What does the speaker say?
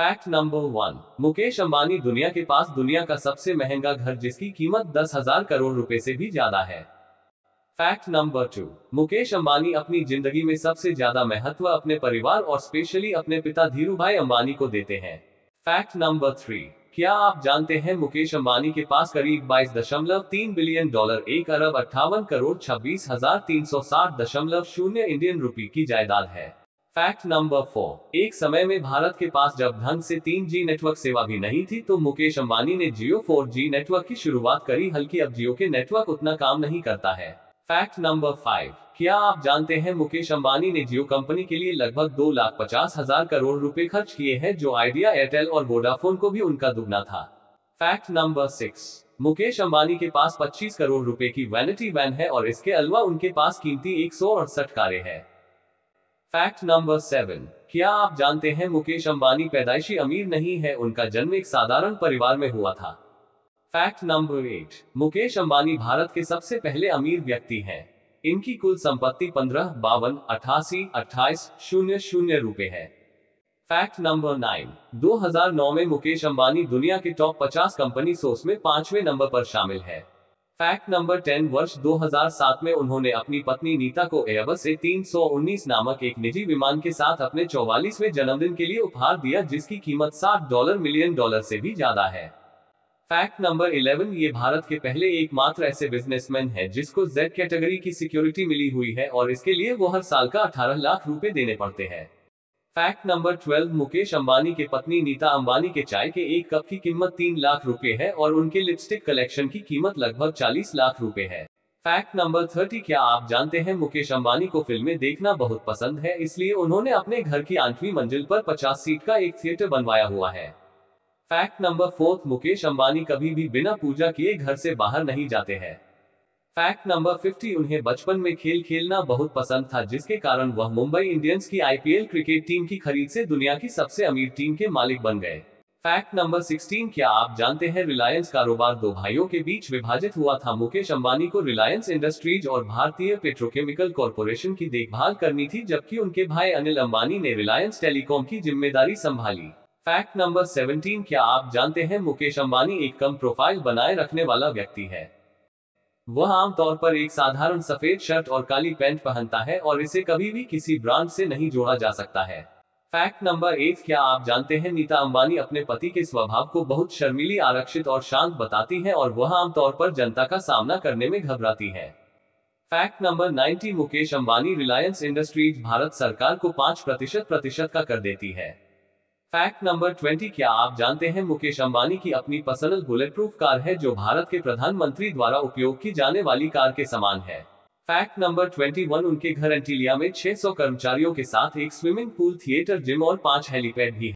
Fact number 1। Mukesh Ambani दुनिया के पास दुनिया का सबसे महंगा घर जिसकी कीमत 10,000 करोड़ रुपए से भी ज्यादा है। Fact number 2। मुकेश अंबानी अपनी जिंदगी में सबसे ज्यादा महत्व अपने परिवार और स्पेशली अपने पिता धीरूभाई अंबानी को देते हैं। Fact number 3। क्या आप जानते हैं मुकेश अंबानी के पास करीब 22.3 बिलियन डॉलर 1,58,26,360.0 इंडियन रुपी की जायदाद है। Fact number 4। एक समय में भारत के पास जब ढंग से 3G नेटवर्क सेवा भी नहीं थी तो मुकेश अंबानी ने जियो 4G नेटवर्क की शुरुआत करी, हालांकि अब जियो के नेटवर्क उतना काम नहीं करता है। Fact number 5। क्या आप जानते हैं मुकेश अंबानी ने जियो कंपनी के लिए लगभग 2,50,000 करोड़ रुपए खर्च किए हैं, जो आइडिया, एयरटेल और वोडाफोन को भी उनका दुगना था। Fact number 6। मुकेश अंबानी के पास 25 करोड़ रुपए की वैनिटी वैन है और इसके अलावा उनके पास कीमती 168 कारें हैं। Fact number 7। क्या आप जानते हैं मुकेश अंबानी पैदाइशी अमीर नहीं है, उनका जन्म एक साधारण परिवार में हुआ था। Fact number 8। मुकेश अंबानी भारत के सबसे पहले अमीर व्यक्ति हैं। इनकी कुल संपत्ति 15,52,88,000 रुपए है। Fact number 9। 2009 में मुकेश अंबानी दुनिया के टॉप 50 कंपनी सोर्स में 5वें नंबर पर शामिल है। Fact number 10। वर्ष 2007 में उन्होंने अपनी पत्नी नीता को एयरबस A319 नामक एक निजी विमान के साथ अपने 44वें जन्मदिन के लिए उपहार दिया, जिसकी कीमत $60 मिलियन से भी ज्यादा है। Fact number 11। ये भारत के पहले एकमात्र ऐसे बिजनेसमैन हैं जिसको Z कैटेगरी की सिक्योरिटी मिली हुई है और इसके लिए वो हर साल का 18 लाख रुपए देने पड़ते हैं। Fact number 12। मुकेश अंबानी के पत्नी नीता अंबानी के चाय के एक कप की कीमत 3 लाख रुपए है और उनके लिपस्टिक कलेक्शन की कीमत लगभग 40 लाख रुपए है। Fact number 30। क्या आप जानते हैं मुकेश अंबानी को फिल्में देखना बहुत पसंद है, इसलिए उन्होंने अपने घर की 8वीं मंजिल पर 50 सीट का एक थिएटर बनवाया हुआ है। Fact number 4। मुकेश अंबानी कभी भी बिना पूजा किए घर से बाहर नहीं जाते हैं। Fact number 50। उन्हें बचपन में खेल खेलना बहुत पसंद था, जिसके कारण वह मुंबई इंडियंस की IPL क्रिकेट टीम की खरीद से दुनिया की सबसे अमीर टीम के मालिक बन गए। Fact number 16। क्या आप जानते हैं रिलायंस कारोबार दो भाइयों के बीच विभाजित हुआ था। मुकेश अंबानी को रिलायंस इंडस्ट्रीज और भारतीय पेट्रोकेमिकल कारपोरेशन की देखभाल करनी थी, जबकि उनके भाई अनिल अंबानी ने रिलायंस टेलीकॉम की जिम्मेदारी संभाली। Fact number 17। क्या आप जानते हैं मुकेश अंबानी एक कम प्रोफाइल बनाए रखने वाला व्यक्ति है। वह आमतौर पर एक साधारण सफेद शर्ट और काली पैंट पहनता है और इसे कभी भी किसी ब्रांड से नहीं जोड़ा जा सकता है। Fact number 8। क्या आप जानते हैं नीता अंबानी अपने पति के स्वभाव को बहुत शर्मीली, आरक्षित और शांत बताती है और वह आमतौर पर जनता का सामना करने में घबराती है। Fact number 90। Mukesh Ambani Reliance industries Bharat सरकार को 5% का कर देती है। Fact number 20। क्या आप जानते हैं मुकेश अंबानी की अपनी पर्सनल बुलेट प्रूफ कार है, जो भारत के प्रधानमंत्री द्वारा उपयोग की जाने वाली कार के समान है। Fact number 21। उनके घर एंटीलिया में 600 कर्मचारियों के साथ एक स्विमिंग पूल, थिएटर, जिम और 5 हेलीपैड भी है।